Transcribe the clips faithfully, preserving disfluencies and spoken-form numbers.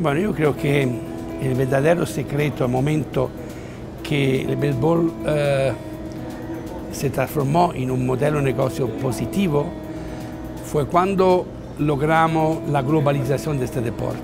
Bueno, yo creo que el verdadero secreto al momento que el béisbol eh, se transformó en un modelo de negocio positivo fue cuando logramos la globalización de este deporte.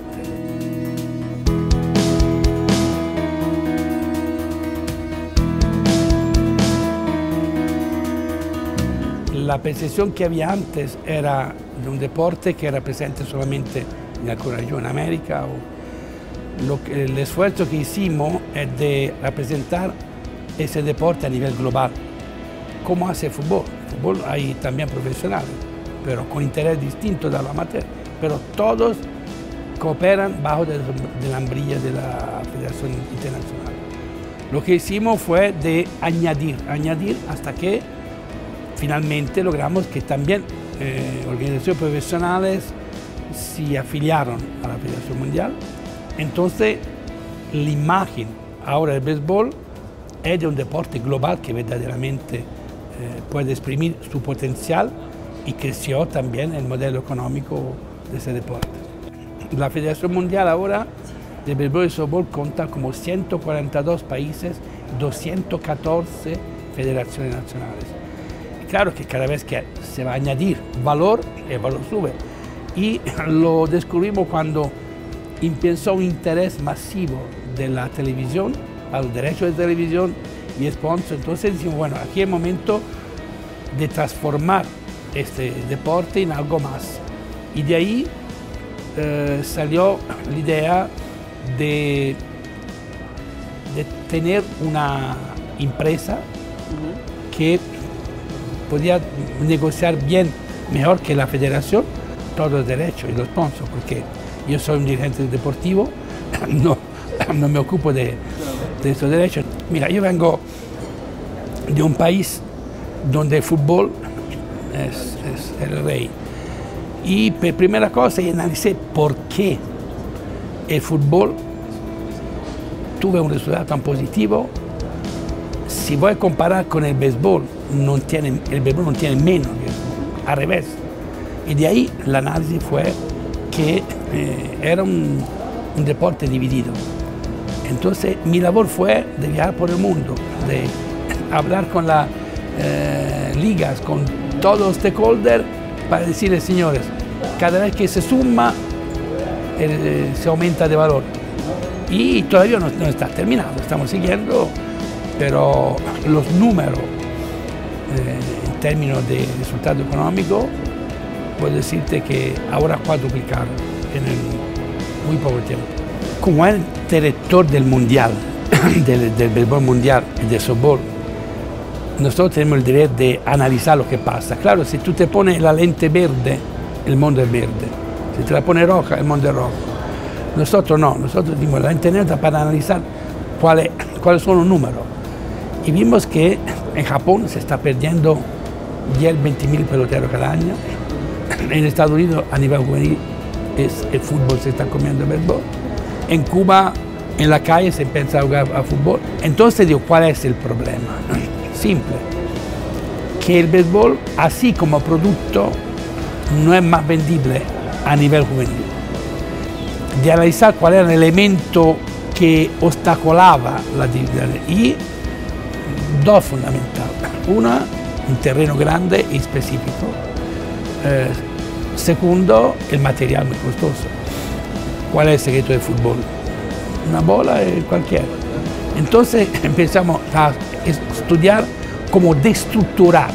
La percepción que había antes era de un deporte que era presente solamente en alguna región de América. O lo que, el esfuerzo que hicimos es de representar ese deporte a nivel global. ¿Cómo hace el fútbol? El fútbol hay también profesionales, pero con interés distinto de la materia. Pero todos cooperan bajo de, de la sombrilla de la Federación Internacional. Lo que hicimos fue de añadir, añadir hasta que finalmente logramos que también eh, organizaciones profesionales se afiliaron a la Federación Mundial. Entonces, la imagen ahora del béisbol es de un deporte global que verdaderamente eh, puede exprimir su potencial y creció también el modelo económico de ese deporte. La Federación Mundial ahora de béisbol y softball cuenta como ciento cuarenta y dos países, doscientas catorce federaciones nacionales. Claro que cada vez que se va a añadir valor, el valor sube. Y lo descubrimos cuando empezó un interés masivo de la televisión, a los derechos de televisión y sponsor. Entonces decimos, bueno, aquí es el momento de transformar este deporte en algo más. Y de ahí eh, salió la idea de, de tener una empresa que podía negociar bien, mejor que la federación, todos los derechos y los sponsors, porque yo soy un dirigente deportivo, no, no me ocupo de, de esos derechos. Mira, yo vengo de un país donde el fútbol es, es el rey. Y por primera cosa, yo analicé por qué el fútbol tuvo un resultado tan positivo. Si voy a comparar con el béisbol, no tiene, el béisbol no tiene menos, al revés. Y de ahí el análisis fue que eh, era un, un deporte dividido. Entonces mi labor fue de viajar por el mundo, de hablar con las eh, ligas, con todos los stakeholders, para decirles, señores, cada vez que se suma, eh, se aumenta de valor. Y todavía no, no está terminado, estamos siguiendo, pero los números, eh, en términos de resultado económico, puedo decirte que ahora cuadruplicaron en el muy poco tiempo. Como el director del mundial, del, del béisbol mundial y del softball, nosotros tenemos el deber de analizar lo que pasa. Claro, si tú te pones la lente verde, el mundo es verde. Si te la pones roja, el mundo es rojo. Nosotros no, nosotros dimos la lente negra para analizar cuáles cuál son los números. Y vimos que en Japón se está perdiendo diez, veinte mil peloteros cada año. En Estados Unidos, a nivel juvenil, es el fútbol se está comiendo el béisbol. En Cuba, en la calle, se empieza a jugar a fútbol. Entonces digo, ¿cuál es el problema? Simple. Que el béisbol, así como producto, no es más vendible a nivel juvenil. De analizar cuál era el elemento que obstaculaba la división. Y dos fundamentales. Una, un terreno grande y específico. Eh, segundo, el material muy costoso. ¿Cuál es el secreto del fútbol? Una bola eh, cualquiera. Entonces empezamos a estudiar cómo destructurar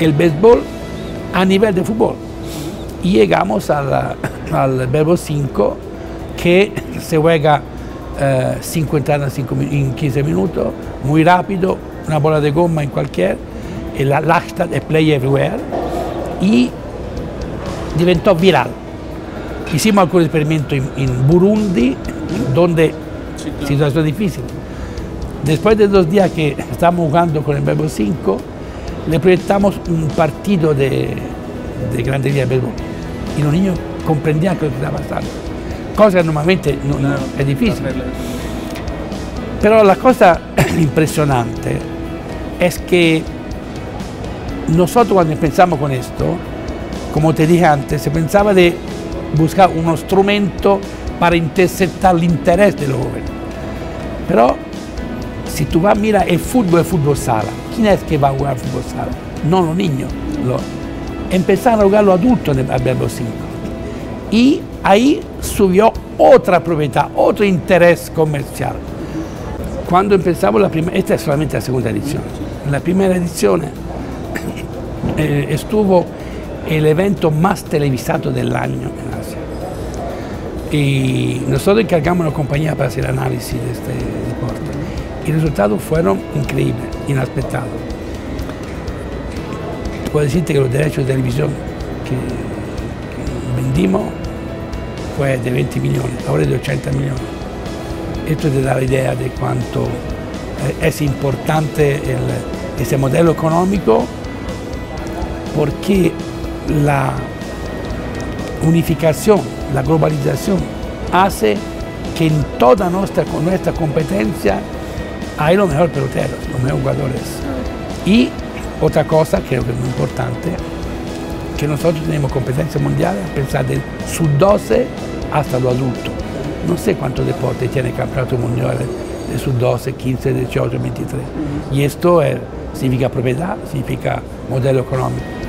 el béisbol a nivel de fútbol. Y llegamos al, al Baseball cinco, que se juega eh, cincuenta en quince minutos, muy rápido, una bola de goma en cualquier, el hashtag es play everywhere. Y diventó viral. Hicimos algunos experimentos en, en Burundi, donde sí, claro. Situación difícil. Después de dos días que estábamos jugando con el Baseball cinco, le proyectamos un partido de, de Grandes Ligas de béisbol. Y los niños comprendían que lo que estaba pasando. Cosa que normalmente no, no, es difícil. Pero la cosa impresionante es que nosotros cuando pensamos con esto, como te dije antes, se pensaba de buscar un instrumento para interceptar el interés de los jóvenes. Pero si tú vas, mira, el fútbol es fútbol sala. ¿Quién es que va a jugar fútbol sala? No los niños. Los... Empezaron a jugar los adultos en el Baseball cinco. Y ahí subió otra propiedad, otro interés comercial. Cuando empezamos la primera, esta es solamente la segunda edición. En la primera edición eh, estuvo el evento más televisado del año en Asia. Y nosotros encargamos una compañía para hacer análisis de este deporte. Y los resultados fueron increíbles, inesperados. Puedo decirte que los derechos de televisión que, que vendimos fue de veinte millones, ahora es de ochenta millones. Esto te da la idea de cuánto eh, es importante el, ese modelo económico, porque la unificación, la globalización, hace que en toda nuestra, nuestra competencia hay los mejores peloteros, los mejores jugadores. Y otra cosa, creo que es muy importante, que nosotros tenemos competencia mundial a pensar del sub doce hasta lo adulto. No sé cuántos deportes tiene el campeonato mundial de sub doce, quince, dieciocho, veintitrés. Y esto es, significa propiedad, significa modelo económico.